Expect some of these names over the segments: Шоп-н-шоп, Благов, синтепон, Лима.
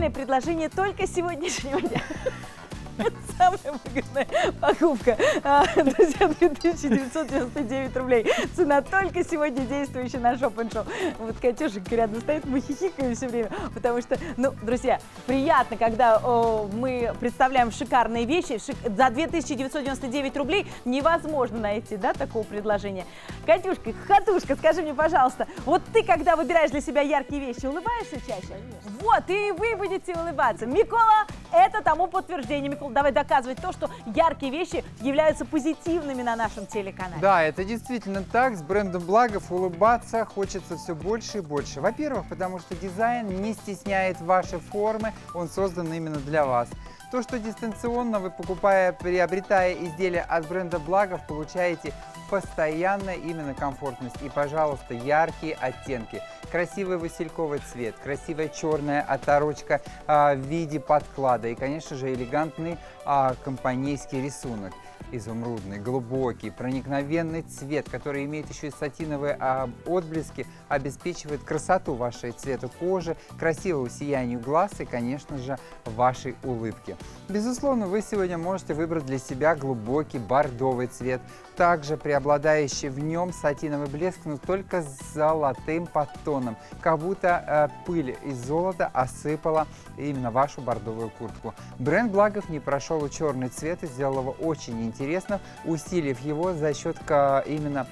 идеальное предложение только сегодняшнего дня. Самая выгодная покупка. Друзья, 2999 рублей. Цена только сегодня действующая на шоп-н-шоп. Вот Катюша рядом стоит, мы хихикаем все время. Потому что, ну, друзья, приятно, когда мы представляем шикарные вещи. За 2999 рублей невозможно найти, да, такого предложения. Катюшка, Хохотушка, скажи мне, пожалуйста, вот ты, когда выбираешь для себя яркие вещи, улыбаешься чаще? Конечно. Вот, и вы будете улыбаться. Микола, это тому подтверждение. Микола, давай доказывать то, что яркие вещи являются позитивными на нашем телеканале. Да, это действительно так. С брендом Благов улыбаться хочется все больше и больше. Во-первых, потому что дизайн не стесняет ваши формы, он создан именно для вас. То, что дистанционно вы, приобретая изделия от бренда Благов, получаете постоянно именно комфортность. И, пожалуйста, яркие оттенки. Красивый васильковый цвет, красивая черная оторочка в виде подклада и, конечно же, элегантный компанейский рисунок. Изумрудный, глубокий, проникновенный цвет, который имеет еще и сатиновые отблески, обеспечивает красоту вашей цвета кожи, красивому сиянию глаз и, конечно же, вашей улыбки. Безусловно, вы сегодня можете выбрать для себя глубокий бордовый цвет, также преобладающий в нем сатиновый блеск, но только с золотым подтоном, как будто пыль из золота осыпала именно вашу бордовую куртку. Бренд Благов не прошел черный цвет и сделал его очень интересным, усилив его за счет именно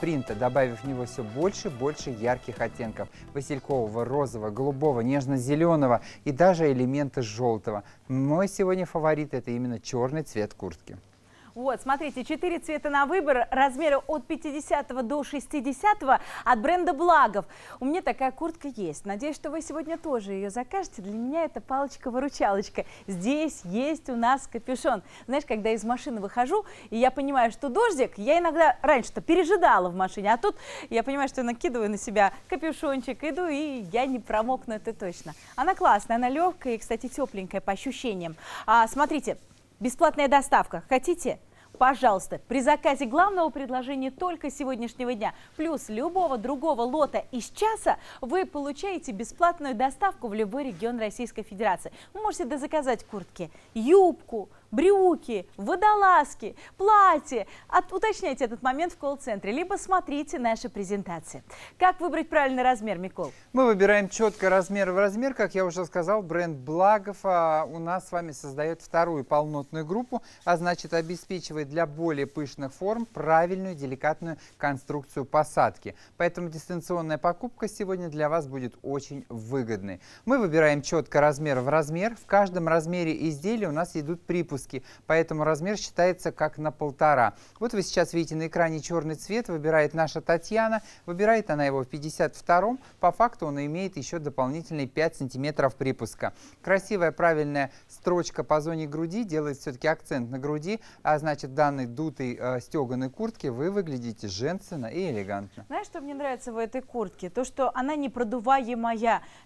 принта, добавив в него все больше и больше ярких оттенков. Василькового, розового, голубого, нежно-зеленого и даже элементы желтого. Мой сегодня фаворит – это именно черный цвет куртки. Вот, смотрите, 4 цвета на выбор, размеры от 50 до 60 от бренда Благов. У меня такая куртка есть. Надеюсь, что вы сегодня тоже ее закажете. Для меня это палочка-выручалочка. Здесь есть у нас капюшон. Знаешь, когда из машины выхожу, и я понимаю, что дождик, я иногда раньше-то пережидала в машине, а тут я понимаю, что я накидываю на себя капюшончик, иду, и я не промокну, это точно. Она классная, она легкая и, кстати, тепленькая по ощущениям. Смотрите. Бесплатная доставка. Хотите? Пожалуйста, при заказе главного предложения только сегодняшнего дня плюс любого другого лота из часа вы получаете бесплатную доставку в любой регион Российской Федерации. Вы можете дозаказать куртки, юбку, брюки, водолазки, платье. Уточняйте этот момент в колл-центре, либо смотрите наши презентации. Как выбрать правильный размер, Микол? Мы выбираем четко размер в размер. Как я уже сказал, бренд Благов у нас с вами создает вторую полнотную группу, а значит обеспечивает для более пышных форм правильную деликатную конструкцию посадки. Поэтому дистанционная покупка сегодня для вас будет очень выгодной. Мы выбираем четко размер в размер. В каждом размере изделия у нас идут припуски. Поэтому размер считается как на 1,5. Вот вы сейчас видите на экране черный цвет, выбирает наша Татьяна. Выбирает она его в 52-м. По факту он имеет еще дополнительные 5 сантиметров припуска. Красивая правильная строчка по зоне груди делает все-таки акцент на груди. А значит, в данной дутой стеганой куртке вы выглядите женственно и элегантно. Знаешь, что мне нравится в этой куртке? То, что она не продуваемая.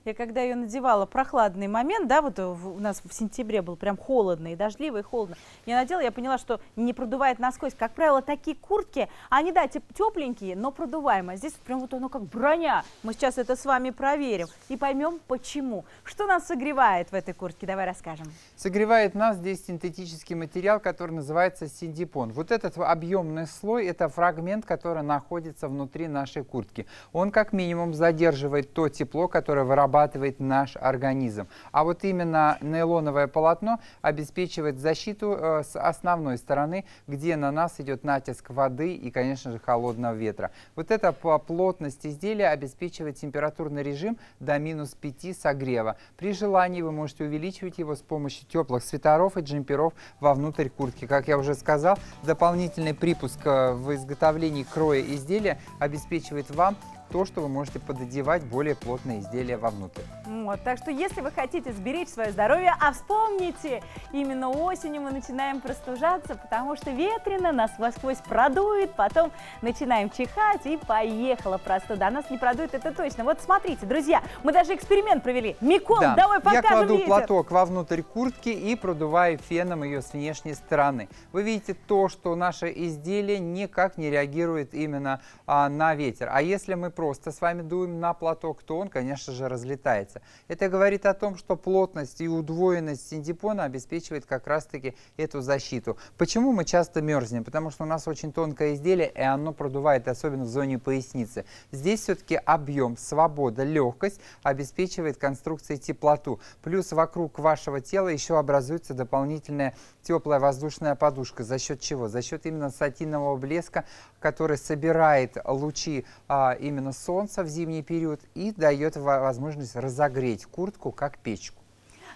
Я когда ее надевала, прохладный момент, да, вот у нас в сентябре был прям холодный и дождливый. И холодно. Я надела, я поняла, что не продувает насквозь. Как правило, такие куртки, они, да, тепленькие, но продуваемые. Здесь прям вот оно как броня. Мы сейчас это с вами проверим и поймем, почему. Что нас согревает в этой куртке? Давай расскажем. Согревает нас здесь синтетический материал, который называется синтепон. Вот этот объемный слой – это фрагмент, который находится внутри нашей куртки. Он как минимум задерживает то тепло, которое вырабатывает наш организм. А вот именно нейлоновое полотно обеспечивает защиту с основной стороны, где на нас идет натиск воды и, конечно же, холодного ветра. Вот эта плотность изделия обеспечивает температурный режим до минус 5 согрева. При желании вы можете увеличивать его с помощью теплых свитеров и джемперов вовнутрь куртки. Как я уже сказал, дополнительный припуск в изготовлении кроя изделия обеспечивает вам то, что вы можете пододевать более плотные изделия вовнутрь. Вот, так что если вы хотите сберечь свое здоровье, а вспомните, именно осенью мы начинаем простужаться, потому что ветрено, нас насквозь продует, потом начинаем чихать и поехала простуда. А нас не продует, это точно. Вот смотрите, друзья, мы даже эксперимент провели. Микол, да, давай покажем. Я кладу ветер. Платок вовнутрь куртки и продуваю феном ее с внешней стороны. Вы видите то, что наше изделие никак не реагирует именно на ветер. А если мы просто с вами дуем на платок, то он, конечно же, разлетается. Это говорит о том, что плотность и удвоенность синтепона обеспечивает как раз-таки эту защиту. Почему мы часто мерзнем? Потому что у нас очень тонкое изделие, и оно продувает, особенно в зоне поясницы. Здесь все-таки объем, свобода, легкость обеспечивает конструкции теплоту. Плюс вокруг вашего тела еще образуется дополнительная теплая воздушная подушка. За счет чего? За счет именно сатинового блеска, который собирает лучи именно солнца в зимний период и дает возможность разогреть куртку как печку.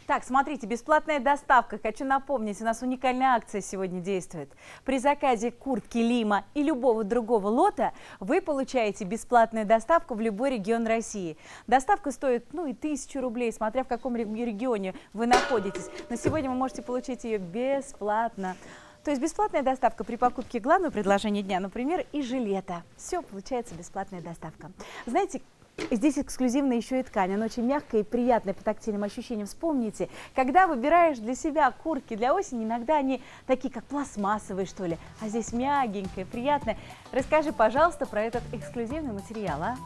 Так, смотрите, бесплатная доставка. Хочу напомнить, у нас уникальная акция сегодня действует. При заказе куртки «Лима» и любого другого лота вы получаете бесплатную доставку в любой регион России. Доставка стоит, ну, и 1000 рублей, смотря в каком регионе вы находитесь. Но сегодня вы можете получить ее бесплатно. То есть бесплатная доставка при покупке главного предложения дня, например, и жилета. Все, получается бесплатная доставка. Знаете, здесь эксклюзивная еще и ткань. Она очень мягкая и приятная по тактильным ощущениям. Вспомните, когда выбираешь для себя куртки для осени, иногда они такие, как пластмассовые, что ли. А здесь мягенькая, приятная. Расскажи, пожалуйста, про этот эксклюзивный материал, а?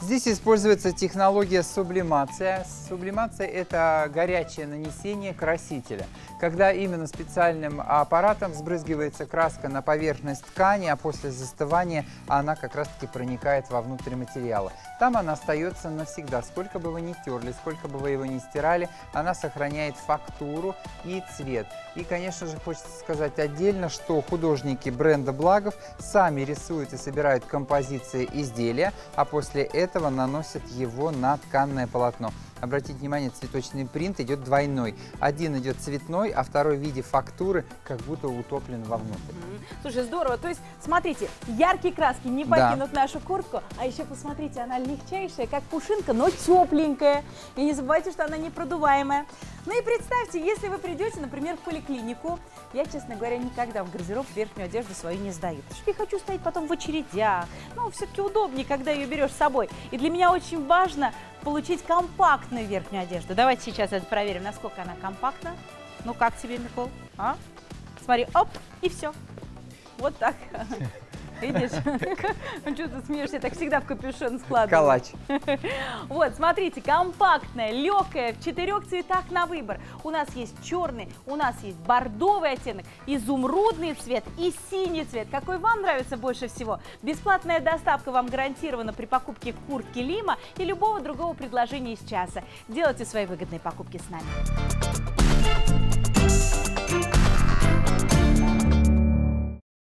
Здесь используется технология сублимация. Сублимация – это горячее нанесение красителя, когда именно специальным аппаратом сбрызгивается краска на поверхность ткани, а после застывания она как раз-таки проникает вовнутрь материала. Там она остается навсегда. Сколько бы вы ни терли, сколько бы вы его ни стирали, она сохраняет фактуру и цвет. И, конечно же, хочется сказать отдельно, что художники бренда «Благов» сами рисуют и собирают композиции изделия, а после этого наносят его на тканное полотно. Обратите внимание, цветочный принт идет двойной. Один идет цветной, а второй в виде фактуры, как будто утоплен вовнутрь. Слушай, здорово. То есть, смотрите, яркие краски не покинут нашу куртку, а еще посмотрите, она легчайшая, как пушинка, но тепленькая. И не забывайте, что она непродуваемая. Ну и представьте, если вы придете, например, в поликлинику. Я, честно говоря, никогда в гардероб верхнюю одежду свою не сдаю. Потому что я хочу стоять потом в очередях. Но все-таки удобнее, когда ее берешь с собой. И для меня очень важно получить компактную верхнюю одежду. Давайте сейчас это проверим, насколько она компактна. Ну как тебе, Микол? А? Смотри, оп, и все. Вот так. Видишь? Ну что ты смеешься? Так всегда в капюшон складываю. Калач. Вот, смотрите, компактная, легкая, в 4 цветах на выбор. У нас есть черный, у нас есть бордовый оттенок, изумрудный цвет и синий цвет. Какой вам нравится больше всего? Бесплатная доставка вам гарантирована при покупке куртки «Лима» и любого другого предложения из часа. Делайте свои выгодные покупки с нами.